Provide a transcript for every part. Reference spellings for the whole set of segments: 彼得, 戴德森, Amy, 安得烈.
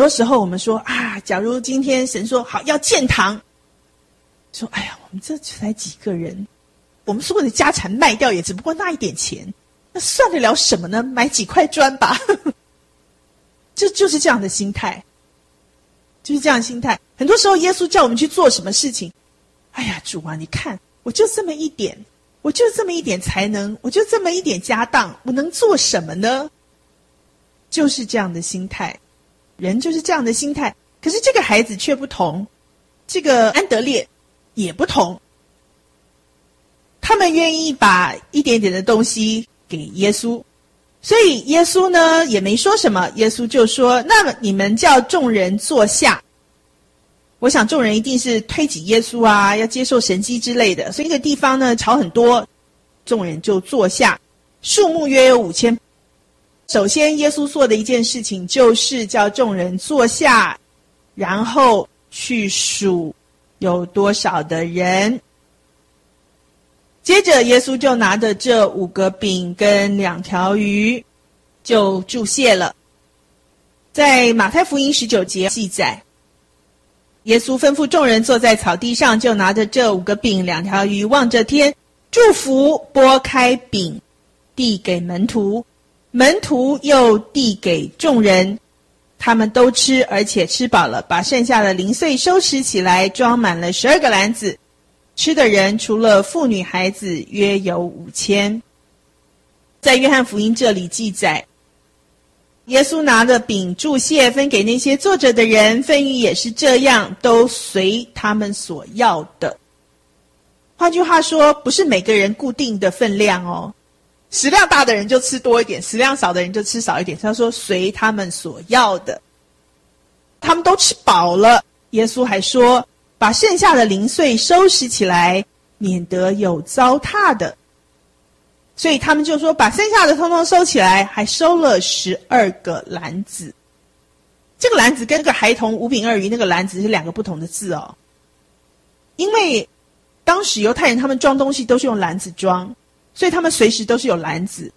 多时候我们说啊，假如今天神说好要建堂，说哎呀，我们这才几个人，我们所有的家产卖掉也只不过那一点钱，那算得了什么呢？买几块砖吧。这就是这样的心态，就是这样的心态。很多时候耶稣叫我们去做什么事情，哎呀，主啊，你看我就这么一点，我就这么一点才能，我就这么一点家当，我能做什么呢？就是这样的心态，人就是这样的心态。可是这个孩子却不同，这个安德烈也不同，他们愿意把一点点的东西给耶稣，所以耶稣呢也没说什么，耶稣就说，那么你们叫众人坐下。我想众人一定是推挤耶稣啊，要接受神迹之类的，所以那个地方呢吵很多，众人就坐下，数目约有5000。首先耶稣做的一件事情就是叫众人坐下，然后去数有多少的人。接着耶稣就拿着这5个饼跟2条鱼就祝谢了。在马太福音19节记载，耶稣吩咐众人坐在草地上，就拿着这5个饼2条鱼，望着天，祝福，拨开饼递给门徒，门徒又递给众人，他们都吃，而且吃饱了，把剩下的零碎收拾起来，装满了12个篮子。吃的人除了妇女孩子约有5000。在约翰福音这里记载，耶稣拿了饼祝谢，分给那些坐着的人，分鱼也是这样，都随他们所要的。换句话说，不是每个人固定的分量哦，食量大的人就吃多一点，食量少的人就吃少一点。他说随他们所要的，他们都吃饱了。耶稣还说，把剩下的零碎收拾起来，免得有糟蹋的。所以他们就说，把剩下的通通收起来，还收了12个篮子。这个篮子跟那个孩童5饼2鱼那个篮子是2个不同的字哦。因为当时犹太人他们装东西都是用篮子装，所以他们随时都是有篮子，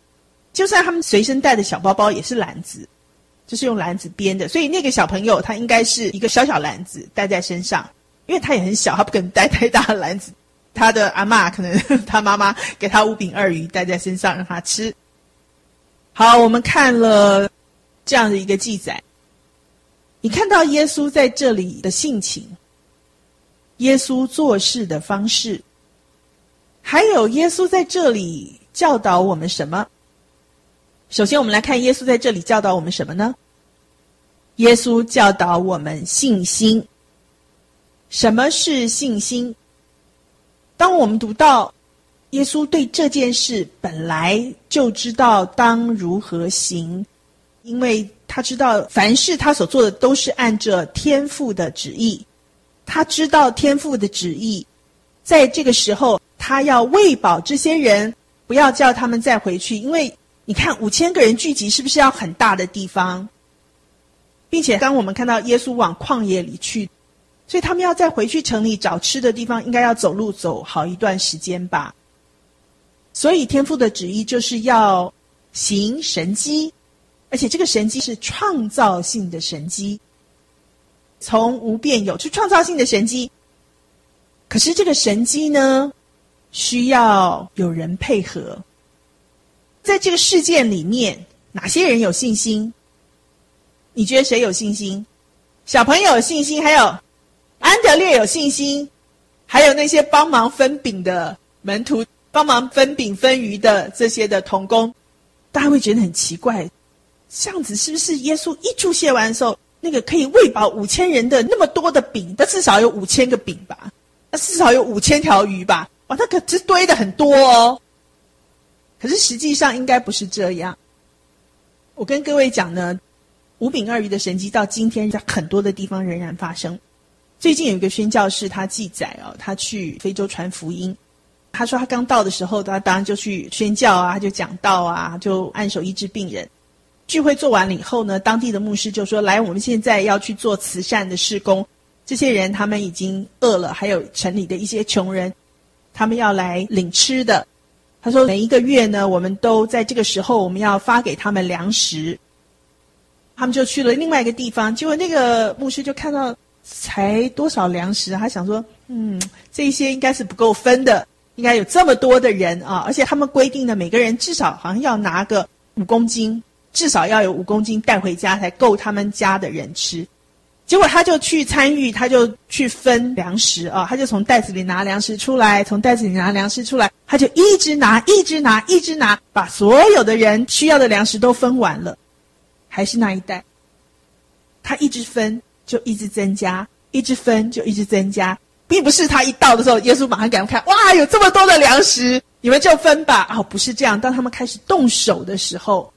就算他们随身带的小包包也是篮子，就是用篮子编的。所以那个小朋友他应该是一个小小篮子带在身上，因为他也很小，他不可能带太大的篮子。他的阿嬷可能他妈妈给他5饼2鱼带在身上让他吃。好，我们看了这样的一个记载，你看到耶稣在这里的性情，耶稣做事的方式，还有耶稣在这里教导我们什么。首先我们来看耶稣在这里教导我们什么呢？耶稣教导我们信心。什么是信心？当我们读到耶稣对这件事本来就知道当如何行，因为他知道凡事他所做的都是按着天父的旨意，他知道天父的旨意，在这个时候他要喂饱这些人，不要叫他们再回去。因为你看5000个人聚集是不是要很大的地方，并且当我们看到耶稣往旷野里去，所以他们要再回去城里找吃的地方，应该要走路走好一段时间吧。所以天父的旨意就是要行神迹，而且这个神迹是创造性的神迹，从无变有，是创造性的神迹。可是这个神迹呢，需要有人配合。在这个事件里面，哪些人有信心？你觉得谁有信心？小朋友有信心，还有安德烈有信心，还有那些帮忙分饼的门徒，帮忙分饼分鱼的这些的同工。大家会觉得很奇怪，这样子是不是耶稣一祝谢完的时候，那个可以喂饱5000人的那么多的饼，但至少有5000个饼吧，那至少有5000条鱼吧，哇，那可是堆的很多哦。可是实际上应该不是这样。我跟各位讲呢，5饼2鱼的神迹到今天在很多的地方仍然发生。最近有一个宣教士，他记载哦，他去非洲传福音。他说他刚到的时候，他当然就去宣教啊，就讲道啊，就按手医治病人。聚会做完了以后呢，当地的牧师就说：“来，我们现在要去做慈善的事工，这些人他们已经饿了，还有城里的一些穷人，他们要来领吃的。”他说：“每一个月呢，我们都在这个时候，我们要发给他们粮食。”他们就去了另外一个地方，结果那个牧师就看到才多少粮食，他想说，这些应该是不够分的，应该有这么多的人啊，而且他们规定的每个人至少好像要拿个5公斤，至少要有5公斤带回家才够他们家的人吃。结果他就去参与，他就去分粮食啊，他就从袋子里拿粮食出来，从袋子里拿粮食出来，他就一直拿，一直拿，一直拿，把所有的人需要的粮食都分完了，还是那一袋。他一直分就一直增加，一直分就一直增加，并不是他一到的时候，耶稣马上给他们看，哇，有这么多的粮食，你们就分吧。哦，不是这样，当他们开始动手的时候，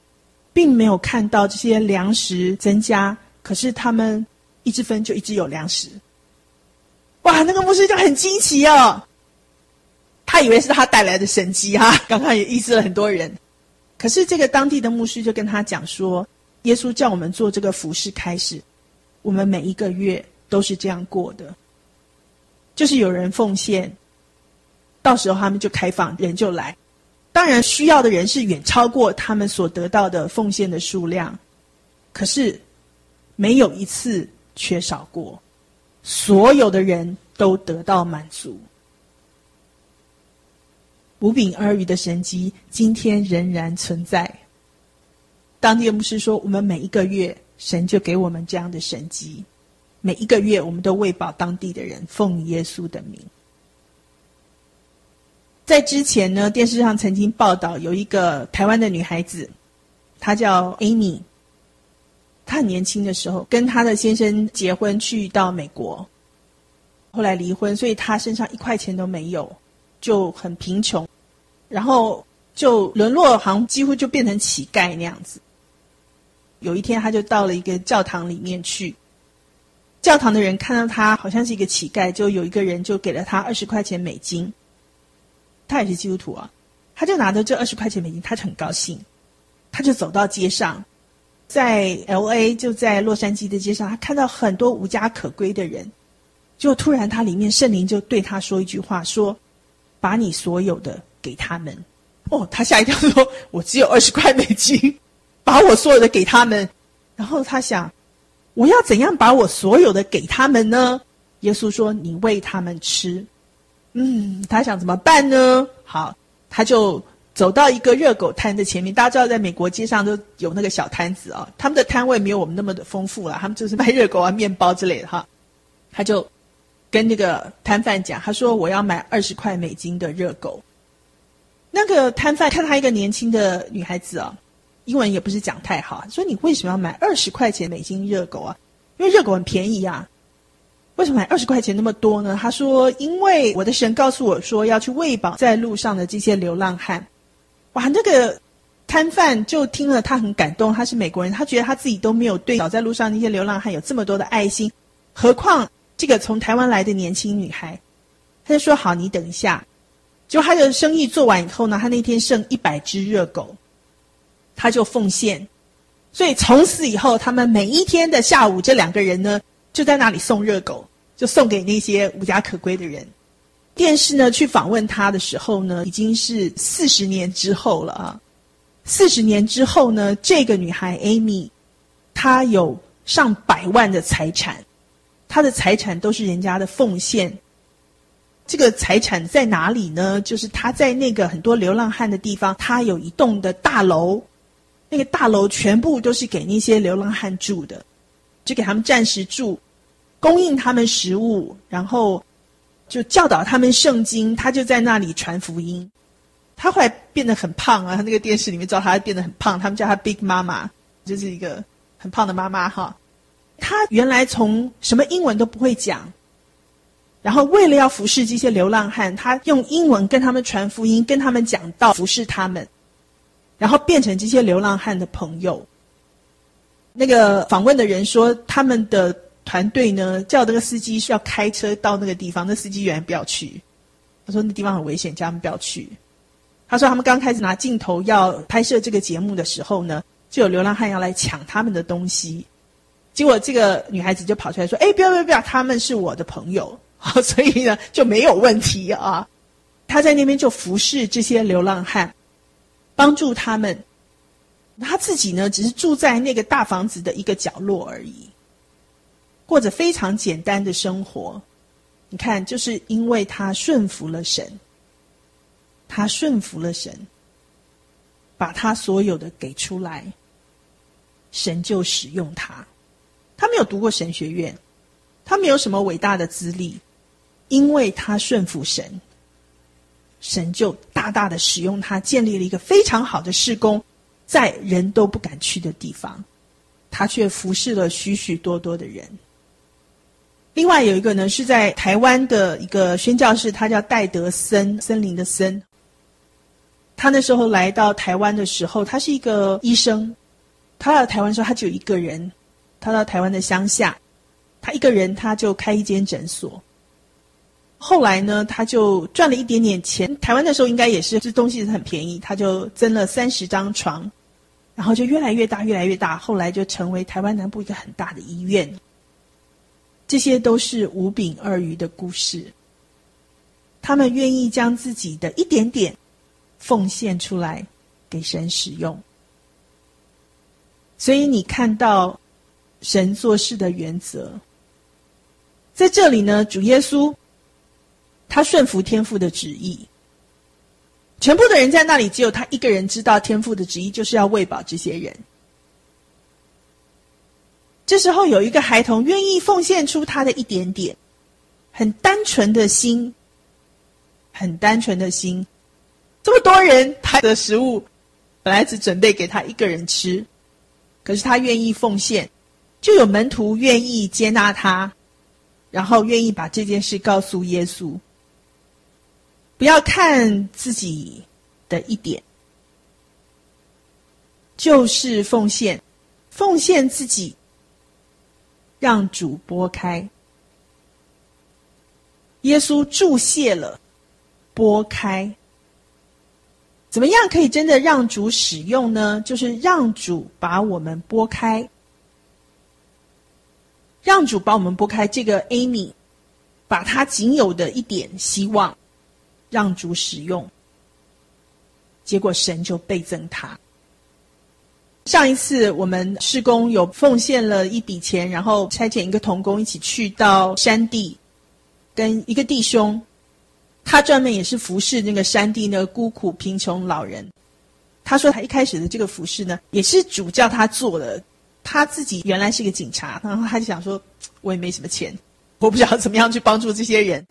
并没有看到这些粮食增加，可是他们一直分就一直有粮食。哇，那个牧师就很惊奇哦，他以为是他带来的神迹哈，刚刚也医治了很多人。可是这个当地的牧师就跟他讲说，耶稣叫我们做这个服事开始，我们每一个月都是这样过的，就是有人奉献，到时候他们就开放，人就来。当然需要的人是远超过他们所得到的奉献的数量，可是没有一次缺少过，所有的人都得到满足。五饼二鱼的神迹今天仍然存在。当地牧师说，我们每一个月神就给我们这样的神迹，每一个月我们都喂饱当地的人，奉耶稣的名。在之前呢，电视上曾经报道有一个台湾的女孩子，她叫 Amy，她很年轻的时候跟她的先生结婚去到美国，后来离婚，所以她身上1块钱都没有，就很贫穷，然后就沦落，好像几乎就变成乞丐那样子。有一天她就到了一个教堂里面去，教堂的人看到她好像是一个乞丐，就有一个人就给了她20块钱美金，她也是基督徒啊，她就拿着这20块钱美金，她就很高兴，她就走到街上，在 LA 就在洛杉矶的街上，他看到很多无家可归的人，就突然他里面圣灵就对他说一句话，说把你所有的给他们。哦，他吓一跳，说我只有20块美金，把我所有的给他们。然后他想，我要怎样把我所有的给他们呢？耶稣说你喂他们吃。他想怎么办呢？好，他就走到一个热狗摊的前面，大家知道在美国街上都有那个小摊子啊，他们的摊位没有我们那么的丰富啦，他们就是卖热狗啊、面包之类的哈。他就跟那个摊贩讲，他说我要买20块美金的热狗。那个摊贩看他一个年轻的女孩子啊，英文也不是讲太好，说你为什么要买20块钱美金热狗啊？因为热狗很便宜啊。为什么买20块钱那么多呢？他说因为我的神告诉我说要去喂饱在路上的这些流浪汉。哇，那个摊贩就听了，他很感动，他是美国人，他觉得他自己都没有对倒在路上那些流浪汉有这么多的爱心，何况这个从台湾来的年轻女孩。他就说好，你等一下。结果他的生意做完以后呢，他那天剩100只热狗，他就奉献。所以从此以后，他们每一天的下午，这2个人呢就在那里送热狗，就送给那些无家可归的人。电视呢去访问他的时候呢，已经是40年之后了啊。40年之后呢，这个女孩 Amy， 她有上100万的财产，她的财产都是人家的奉献。这个财产在哪里呢？就是她在那个很多流浪汉的地方，她有一栋的大楼，那个大楼全部都是给那些流浪汉住的，就给他们暂时住，供应他们食物，然后就教导他们圣经，他就在那里传福音。他后来变得很胖啊，他那个电视里面知道他变得很胖，他们叫他 Big Mama， 就是一个很胖的妈妈哈。他原来从什么英文都不会讲，然后为了要服侍这些流浪汉，他用英文跟他们传福音，跟他们讲道，服侍他们，然后变成这些流浪汉的朋友。那个访问的人说，他们的团队呢叫那个司机是要开车到那个地方，那司机原来不要去，他说那地方很危险，叫他们不要去。他说他们刚开始拿镜头要拍摄这个节目的时候呢，就有流浪汉要来抢他们的东西，结果这个女孩子就跑出来说，不要不要不要，他们是我的朋友，所以呢就没有问题啊。他在那边就服侍这些流浪汉，帮助他们，他自己呢只是住在那个大房子的一个角落而已，过着非常简单的生活。你看，就是因为他顺服了神，他顺服了神，把他所有的给出来，神就使用他。他没有读过神学院，他没有什么伟大的资历，因为他顺服神，神就大大的使用他，建立了一个非常好的事工，在人都不敢去的地方，他却服侍了许许多多的人。另外有一个呢，是在台湾的一个宣教士，他叫戴德森，森林的森。他那时候来到台湾的时候，他是一个医生，他到台湾的时候他只有一个人，他到台湾的乡下，他一个人他就开一间诊所。后来呢，他就赚了一点点钱，台湾那时候应该也是这东西很便宜，他就增了30张床，然后就越来越大越来越大，后来就成为台湾南部一个很大的医院。这些都是五饼二鱼的故事，他们愿意将自己的一点点奉献出来给神使用。所以你看到神做事的原则在这里呢。主耶稣他顺服天父的旨意，全部的人在那里只有他一个人知道天父的旨意就是要喂饱这些人。这时候有一个孩童愿意奉献出他的一点点，很单纯的心，很单纯的心。这么多人，他的食物本来只准备给他一个人吃，可是他愿意奉献，就有门徒愿意接纳他，然后愿意把这件事告诉耶稣。不要看自己的一点，就是奉献，奉献自己，让主拨开。耶稣注谢了，拨开。怎么样可以真的让主使用呢？就是让主把我们拨开，让主把我们拨开。这个 Amy 把她仅有的一点希望让主使用，结果神就倍增他。上一次我们事工有奉献了一笔钱，然后差遣一个同工一起去到山地，跟一个弟兄，他专门也是服侍那个山地那个孤苦贫穷老人。他说他一开始的这个服侍呢，也是主叫他做的。他自己原来是个警察，然后他就想说，我也没什么钱，我不知道怎么样去帮助这些人。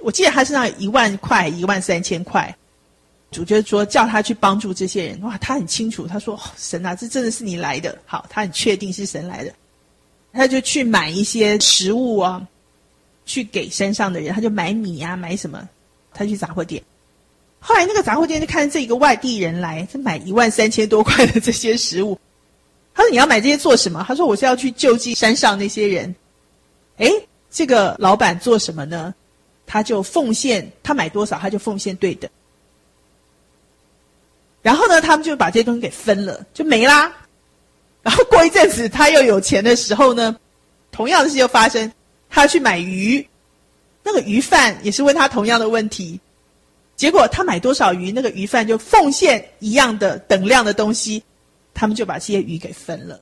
我记得他身上有1万块、13000块，主就说叫他去帮助这些人。哇，他很清楚，他说、哦、神啊，这真的是你来的。好，他很确定是神来的，他就去买一些食物啊，去给山上的人。他就买米啊，买什么，他去杂货店。后来那个杂货店就看这一个外地人来，他买13000多块的这些食物。他说你要买这些做什么？他说我是要去救济山上那些人。诶，这个老板做什么呢？他就奉献，他买多少他就奉献对等。然后呢，他们就把这些东西给分了，就没啦。然后过一阵子他又有钱的时候呢，同样的事就发生。他去买鱼，那个鱼贩也是问他同样的问题，结果他买多少鱼，那个鱼贩就奉献一样的等量的东西，他们就把这些鱼给分了。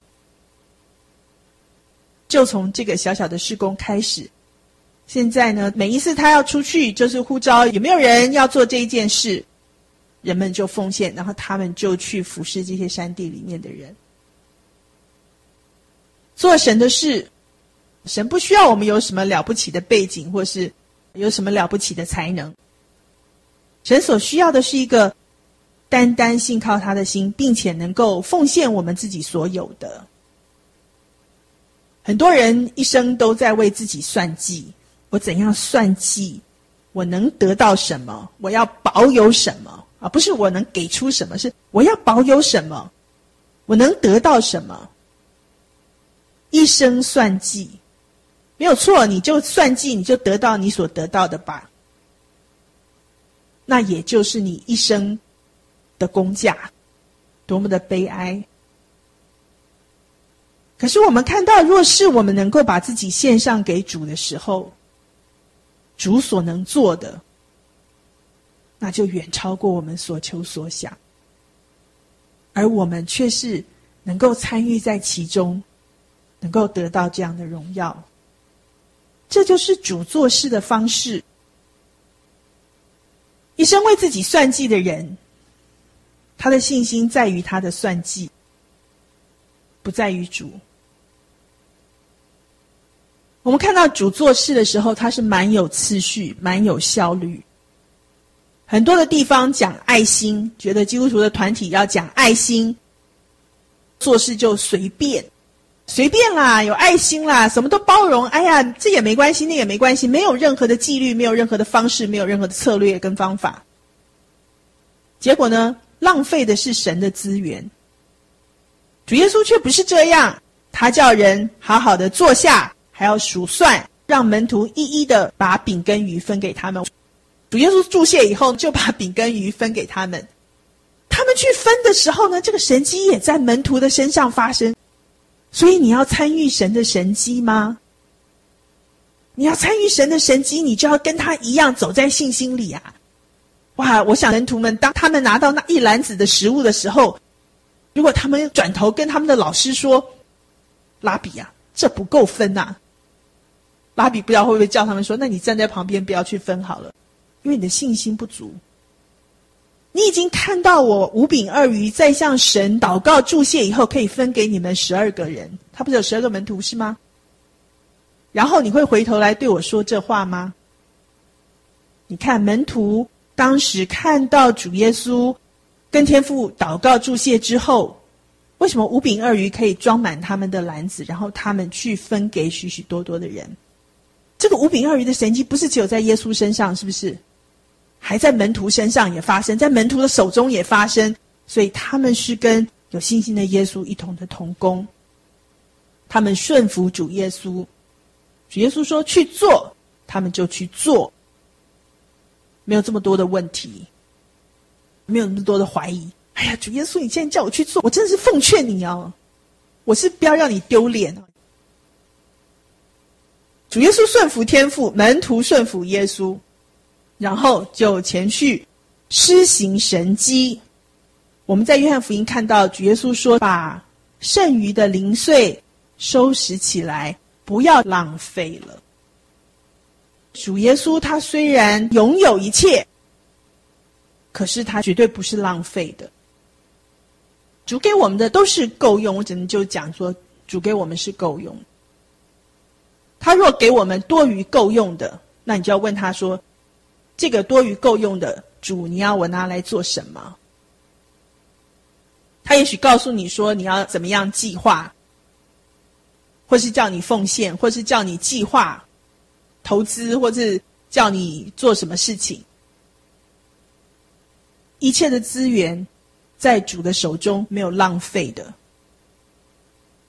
就从这个小小的事工开始，现在呢，每一次他要出去就是呼召有没有人要做这一件事，人们就奉献，然后他们就去服侍这些山地里面的人。做神的事，神不需要我们有什么了不起的背景，或是有什么了不起的才能。神所需要的是一个单单信靠他的心，并且能够奉献我们自己所有的。很多人一生都在为自己算计，我怎样算计，我能得到什么，我要保有什么啊？不是我能给出什么，是我要保有什么，我能得到什么。一生算计没有错，你就算计，你就得到你所得到的吧，那也就是你一生的工价，多么的悲哀。可是我们看到，若是我们能够把自己献上给主的时候，主所能做的，那就远超过我们所求所想。而我们却是能够参与在其中，能够得到这样的荣耀。这就是主做事的方式。一生为自己算计的人，他的信心在于他的算计，不在于主。我们看到主做事的时候，他是蛮有次序，蛮有效率。很多的地方讲爱心，觉得基督徒的团体要讲爱心，做事就随便随便啦，有爱心啦，什么都包容，哎呀，这也没关系，那也没关系，没有任何的纪律，没有任何的方式，没有任何的策略跟方法。结果呢，浪费的是神的资源。主耶稣却不是这样，他叫人好好的坐下，还要数算，让门徒一一的把饼跟鱼分给他们。主耶稣注谢以后，就把饼跟鱼分给他们。他们去分的时候呢，这个神迹也在门徒的身上发生。所以你要参与神的神迹吗？你要参与神的神迹，你就要跟他一样走在信心里啊！哇，我想门徒们当他们拿到那一篮子的食物的时候，如果他们转头跟他们的老师说：“拉比啊，这不够分啊！”拉比不知道会不会叫他们说：“那你站在旁边不要去分好了。”因为你的信心不足，你已经看到我五饼二鱼在向神祷告祝谢以后可以分给你们12个人，他不是有12个门徒是吗？然后你会回头来对我说这话吗？你看门徒当时看到主耶稣跟天父祷告祝谢之后，为什么五饼二鱼可以装满他们的篮子，然后他们去分给许许多多的人？这个五饼二鱼的神迹不是只有在耶稣身上，是不是？还在门徒身上也发生，在门徒的手中也发生，所以他们是跟有信心的耶稣一同的同工。他们顺服主耶稣，主耶稣说去做，他们就去做，没有这么多的问题，没有那么多的怀疑。哎呀，主耶稣，你现在叫我去做，我真的是奉劝你哦，我是不要让你丢脸哦。主耶稣顺服天父，门徒顺服耶稣，然后就前去施行神迹。我们在约翰福音看到主耶稣说，把剩余的零碎收拾起来，不要浪费了。主耶稣他虽然拥有一切，可是他绝对不是浪费的。主给我们的都是够用，我只能就讲说主给我们是够用。他若给我们多余够用的，那你就要问他说，这个多余够用的，主，你要我拿来做什么？他也许告诉你说，你要怎么样计划，或是叫你奉献，或是叫你计划投资，或是叫你做什么事情。一切的资源在主的手中，没有浪费的，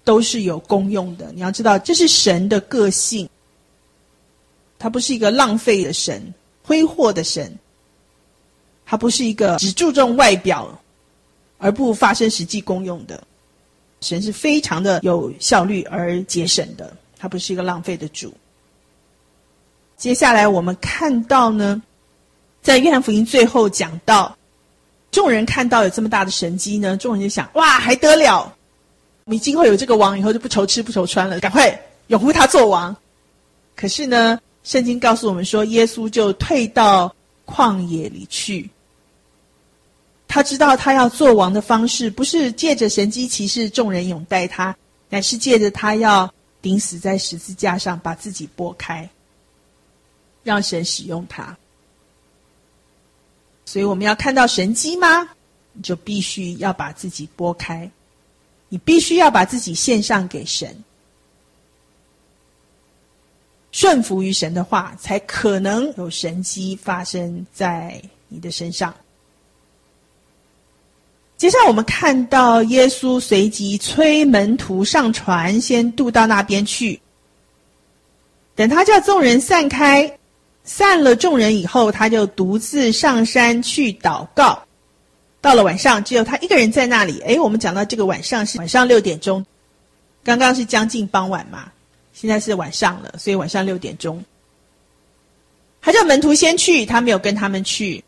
都是有功用的。你要知道，这是神的个性，他不是一个浪费的神，挥霍的神，他不是一个只注重外表而不发生实际功用的神，是非常的有效率而节省的，他不是一个浪费的主。接下来我们看到呢，在约翰福音最后讲到，众人看到有这么大的神迹呢，众人就想，哇，还得了，我们今后有这个王以后就不愁吃不愁穿了，赶快拥护他做王。可是呢，圣经告诉我们说，耶稣就退到旷野里去。他知道他要做王的方式，不是借着神迹奇事众人拥戴他，乃是借着他要钉死在十字架上，把自己拨开，让神使用他。所以我们要看到神迹吗？你就必须要把自己拨开，你必须要把自己献上给神，顺服于神的话，才可能有神迹发生在你的身上。接下来我们看到耶稣随即催门徒上船，先渡到那边去。等他叫众人散开，散了众人以后，他就独自上山去祷告。到了晚上，只有他一个人在那里。我们讲到这个晚上是晚上6点钟，刚刚是将近傍晚嘛，现在是晚上了，所以晚上6点钟。他叫门徒先去，他没有跟他们去。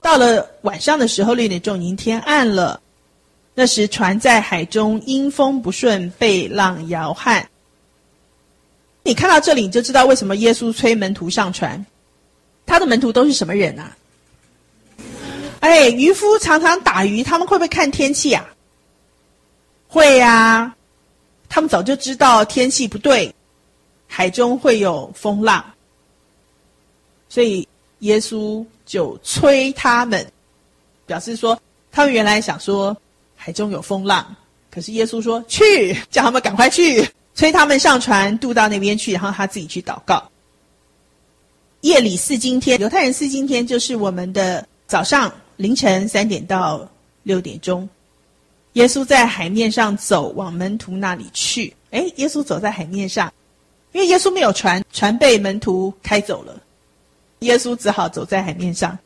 到了晚上的时候，6点钟已经天暗了，那时船在海中，因风不顺，被浪摇撼。你看到这里，你就知道为什么耶稣催门徒上船。他的门徒都是什么人啊？哎，渔夫常常打鱼，他们会不会看天气啊？会啊，他们早就知道天气不对，海中会有风浪，所以耶稣就催他们，表示说他们原来想说海中有风浪，可是耶稣说去，叫他们赶快去，催他们上船渡到那边去，然后他自己去祷告。夜里四更天，犹太人四更天就是我们的早上凌晨3点到6点钟，耶稣在海面上走，往门徒那里去。耶稣走在海面上，因为耶稣没有船，船被门徒开走了，耶稣只好走在海面上。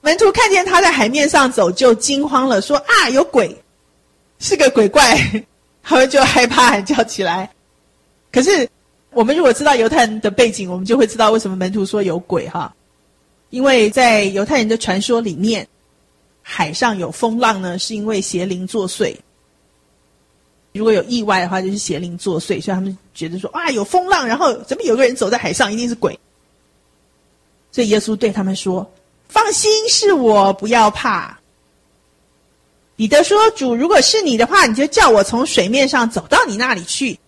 门徒看见他在海面上走，就惊慌了，说啊，有鬼，是个鬼怪，他们就害怕喊叫起来。可是我们如果知道犹太人的背景，我们就会知道为什么门徒说有鬼哈，因为在犹太人的传说里面，海上有风浪呢，是因为邪灵作祟。如果有意外的话，就是邪灵作祟，所以他们觉得说啊，有风浪，然后怎么有个人走在海上，一定是鬼。所以耶稣对他们说，放心，是我，不要怕。彼得说，主，如果是你的话，你就叫我从水面上走到你那里去。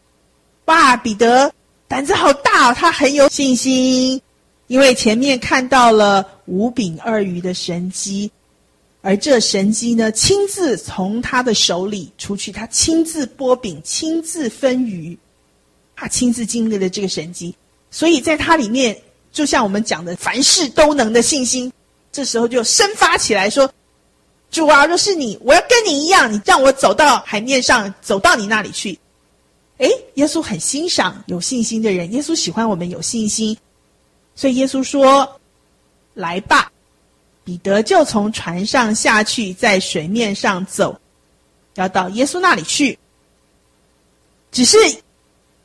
哇，彼得胆子好大哦，他很有信心，因为前面看到了5饼2鱼的神迹，而这神迹呢，亲自从他的手里出去，他亲自拨饼，亲自分鱼，他亲自经历了这个神迹，所以在他里面，就像我们讲的凡事都能的信心，这时候就生发起来说，主啊，若是你，我要跟你一样，你让我走到海面上，走到你那里去。耶稣很欣赏有信心的人，耶稣喜欢我们有信心，所以耶稣说，来吧。彼得就从船上下去，在水面上走，要到耶稣那里去。只是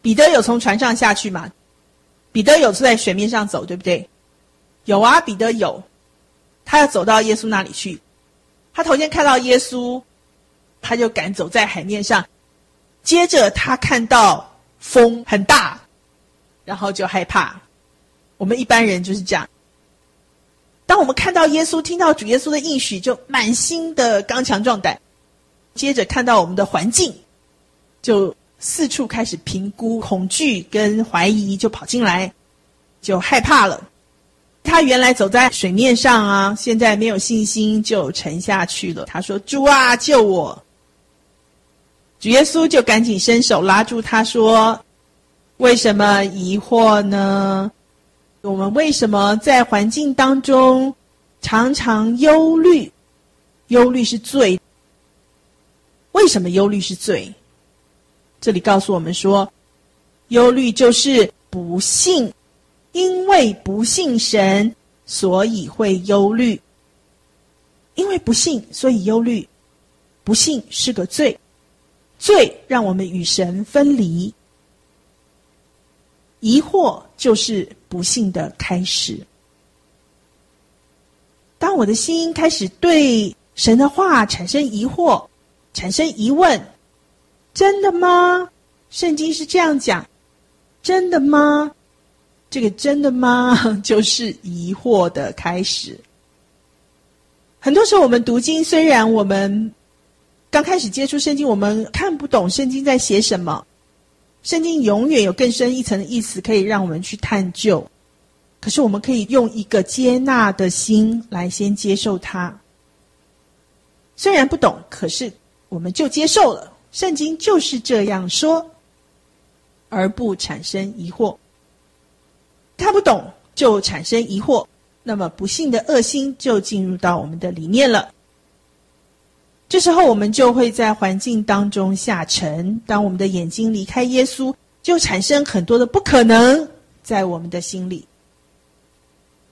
彼得有从船上下去嘛？彼得有在水面上走，对不对？有啊，彼得有，他要走到耶稣那里去。他头先看到耶稣，他就赶走在海面上，接着他看到风很大，然后就害怕。我们一般人就是这样，当我们看到耶稣，听到主耶稣的应许，就满心的刚强壮胆，接着看到我们的环境，就四处开始评估，恐惧跟怀疑就跑进来，就害怕了。他原来走在水面上啊，现在没有信心，就沉下去了。他说，主啊，救我。主耶稣就赶紧伸手拉住他说，为什么疑惑呢？我们为什么在环境当中常常忧虑？忧虑是罪。为什么忧虑是罪？这里告诉我们说，忧虑就是不信，因为不信神，所以会忧虑。因为不信，所以忧虑。不信是个罪，罪让我们与神分离。疑惑就是不幸的开始。当我的心开始对神的话产生疑惑，产生疑问，真的吗？圣经是这样讲，真的吗？这个真的吗就是疑惑的开始。很多时候我们读经，虽然我们刚开始接触圣经，我们看不懂圣经在写什么，圣经永远有更深一层的意思可以让我们去探究，可是我们可以用一个接纳的心来先接受它。虽然不懂，可是我们就接受了，圣经就是这样说，而不产生疑惑。看不懂就产生疑惑，那么不幸的恶心就进入到我们的里面了。这时候我们就会在环境当中下沉，当我们的眼睛离开耶稣，就产生很多的不可能在我们的心里。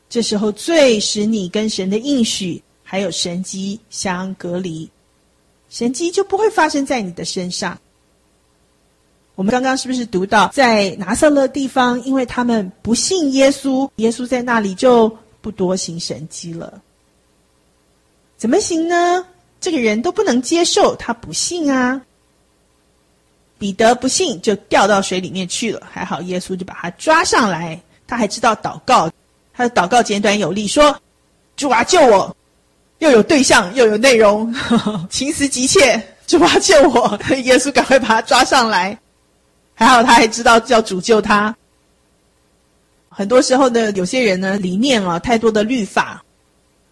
这时候罪使你跟神的应许还有神迹相隔离，神迹就不会发生在你的身上。我们刚刚是不是读到在拿撒勒地方，因为他们不信耶稣，耶稣在那里就不多行神迹了。怎么行呢？这个人都不能接受，他不信啊。彼得不信，就掉到水里面去了。还好耶稣就把他抓上来，他还知道祷告，他的祷告简短有力，说：“主啊，救我！”又有对象，又有内容，情辞急切，主啊，救我！耶稣赶快把他抓上来。还好他还知道叫主救他。很多时候呢，有些人呢里面啊太多的律法，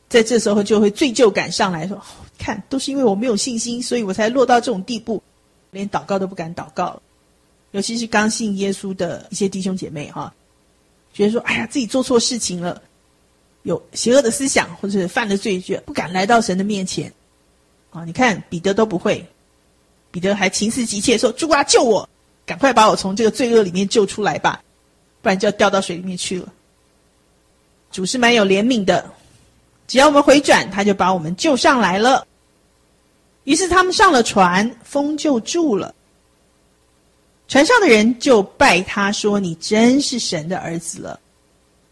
在这时候就会罪疚感上来，说：“看，都是因为我没有信心，所以我才落到这种地步。”连祷告都不敢祷告了，尤其是刚信耶稣的一些弟兄姐妹哈，觉得说哎呀自己做错事情了，有邪恶的思想或者犯了罪，觉得不敢来到神的面前啊。你看彼得都不会，彼得还情思急切说：“主啊，救我！赶快把我从这个罪恶里面救出来吧，不然就要掉到水里面去了。”主是蛮有怜悯的，只要我们回转，他就把我们救上来了。于是他们上了船，风就住了。船上的人就拜他说：“你真是神的儿子了。”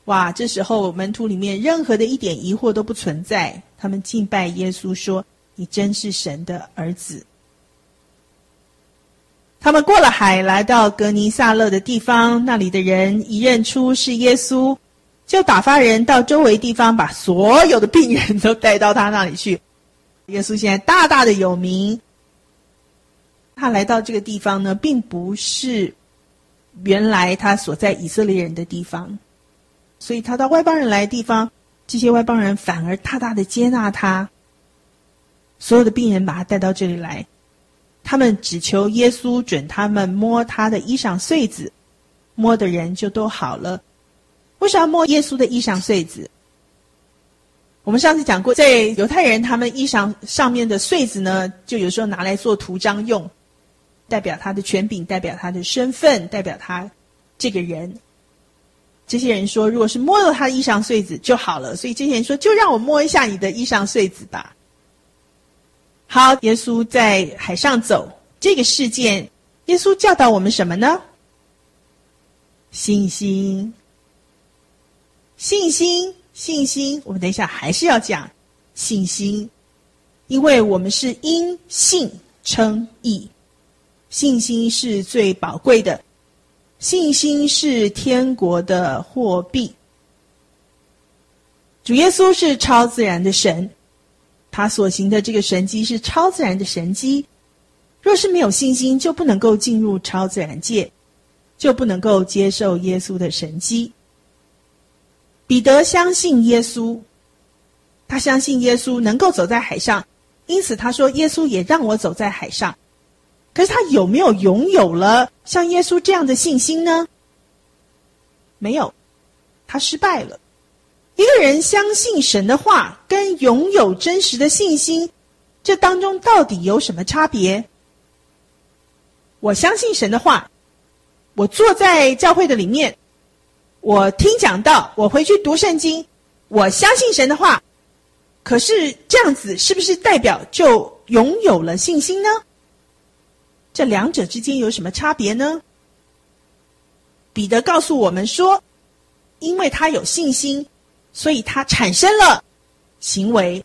哇，这时候门徒里面任何的一点疑惑都不存在，他们敬拜耶稣说：“你真是神的儿子。”他们过了海，来到格尼撒勒的地方，那里的人一认出是耶稣，就打发人到周围地方，把所有的病人都带到他那里去。耶稣现在大大的有名，他来到这个地方呢，并不是原来他所在以色列人的地方，所以他到外邦人来的地方，这些外邦人反而大大的接纳他。所有的病人把他带到这里来，他们只求耶稣准他们摸他的衣裳穗子，摸的人就都好了。为什么要摸耶稣的衣裳穗子？我们上次讲过，在犹太人他们衣裳上面的穗子呢，就有时候拿来做图章用，代表他的权柄，代表他的身份，代表他这个人。这些人说，如果是摸了他的衣裳穗子就好了，所以这些人说，就让我摸一下你的衣裳穗子吧。好，耶稣在海上走，这个事件耶稣教导我们什么呢？信心，信心，信心，我们等一下还是要讲信心，因为我们是因信称义，信心是最宝贵的，信心是天国的货币。主耶稣是超自然的神，他所行的这个神迹是超自然的神迹，若是没有信心，就不能够进入超自然界，就不能够接受耶稣的神迹。彼得相信耶稣，他相信耶稣能够走在海上，因此他说：“耶稣也让我走在海上。”可是他有没有拥有了像耶稣这样的信心呢？没有，他失败了。一个人相信神的话，跟拥有真实的信心，这当中到底有什么差别？我相信神的话，我坐在教会的里面，我听讲道，我回去读圣经，我相信神的话，可是这样子是不是代表就拥有了信心呢？这两者之间有什么差别呢？彼得告诉我们说，因为他有信心，所以他产生了行为，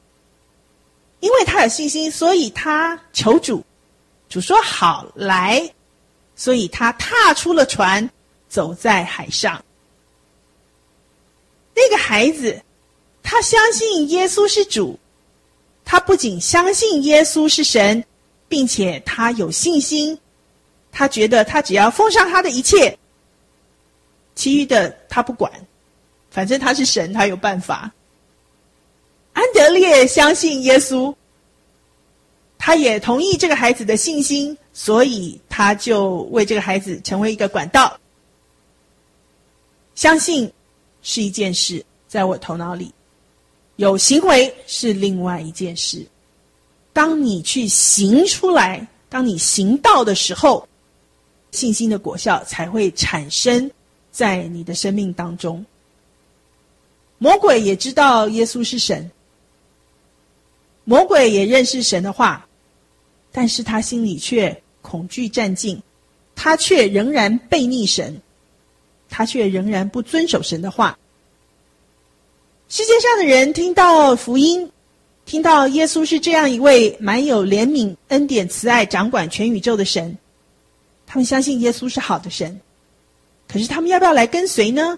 因为他有信心，所以他求主，主说好，来，所以他踏出了船，走在海上。那个孩子，他相信耶稣是主，他不仅相信耶稣是神，并且他有信心，他觉得他只要奉上他的一切，其余的他不管，反正他是神，他有办法。安德烈相信耶稣，他也同意这个孩子的信心，所以他就为这个孩子成为一个管道。相信是一件事，在我头脑里，有行为是另外一件事。当你去行出来，当你行道的时候，信心的果效才会产生在你的生命当中。魔鬼也知道耶稣是神，魔鬼也认识神的话，但是他心里却恐惧战兢，他却仍然背逆神，他却仍然不遵守神的话。世界上的人听到福音，听到耶稣是这样一位满有怜悯、恩典、慈爱、掌管全宇宙的神，他们相信耶稣是好的神。可是他们要不要来跟随呢？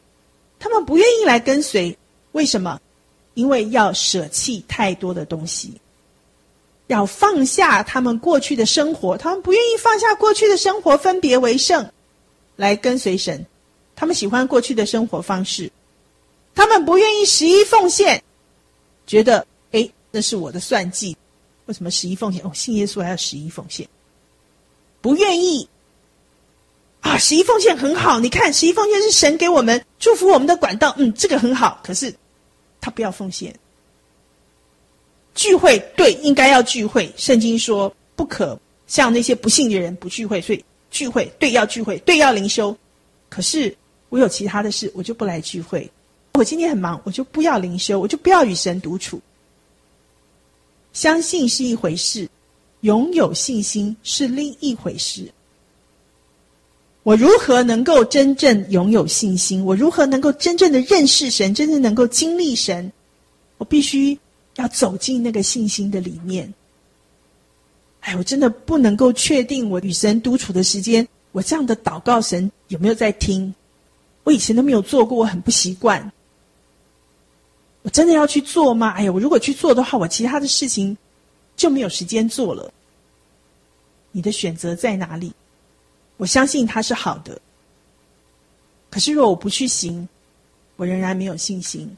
他们不愿意来跟随，为什么？因为要舍弃太多的东西，要放下他们过去的生活，他们不愿意放下过去的生活，分别为圣，来跟随神。他们喜欢过去的生活方式，他们不愿意十一奉献，觉得那是我的算计。为什么十一奉献？信耶稣还要十一奉献？不愿意啊！十一奉献很好，你看十一奉献是神给我们祝福我们的管道，这个很好。可是他不要奉献。聚会，对，应该要聚会。圣经说不可像那些不信的人不聚会，所以聚会，对，要聚会，对，要灵修。可是我有其他的事，我就不来聚会。我今天很忙，我就不要灵修，我就不要与神独处。相信是一回事，拥有信心是另一回事。我如何能够真正拥有信心？我如何能够真正的认识神，真正能够经历神？我必须要走进那个信心的里面。我真的不能够确定我与神独处的时间，我这样的祷告神有没有在听？我以前都没有做过，我很不习惯。我真的要去做吗？我如果去做的话，我其他的事情就没有时间做了。你的选择在哪里？我相信它是好的，可是如果我不去行，我仍然没有信心。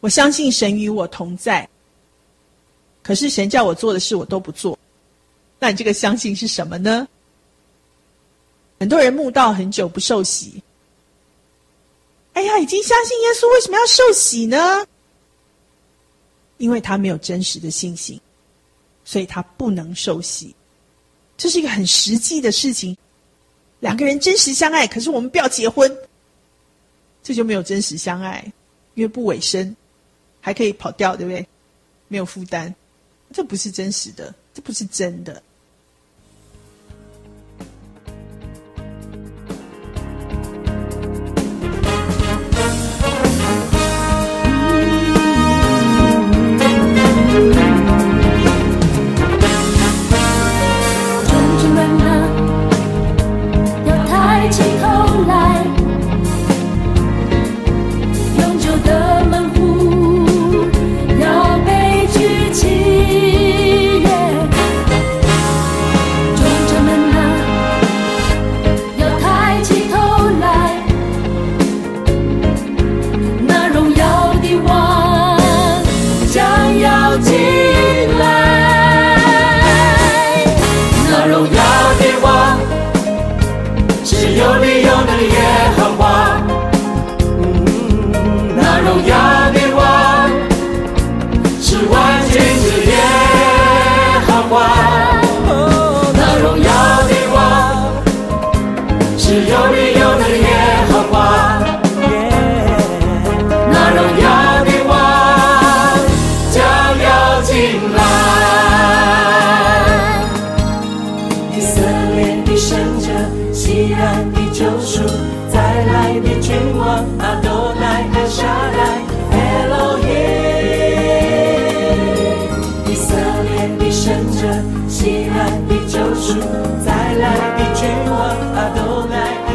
我相信神与我同在，可是神叫我做的事我都不做。那你这个相信是什么呢？很多人慕道很久不受洗。已经相信耶稣，为什么要受洗呢？因为他没有真实的信心，所以他不能受洗。这是一个很实际的事情。两个人真实相爱，可是我们不要结婚，这就没有真实相爱，因为不委身，还可以跑掉，对不对？没有负担，这不是真实的，这不是真的。再来的君王，阿多乃。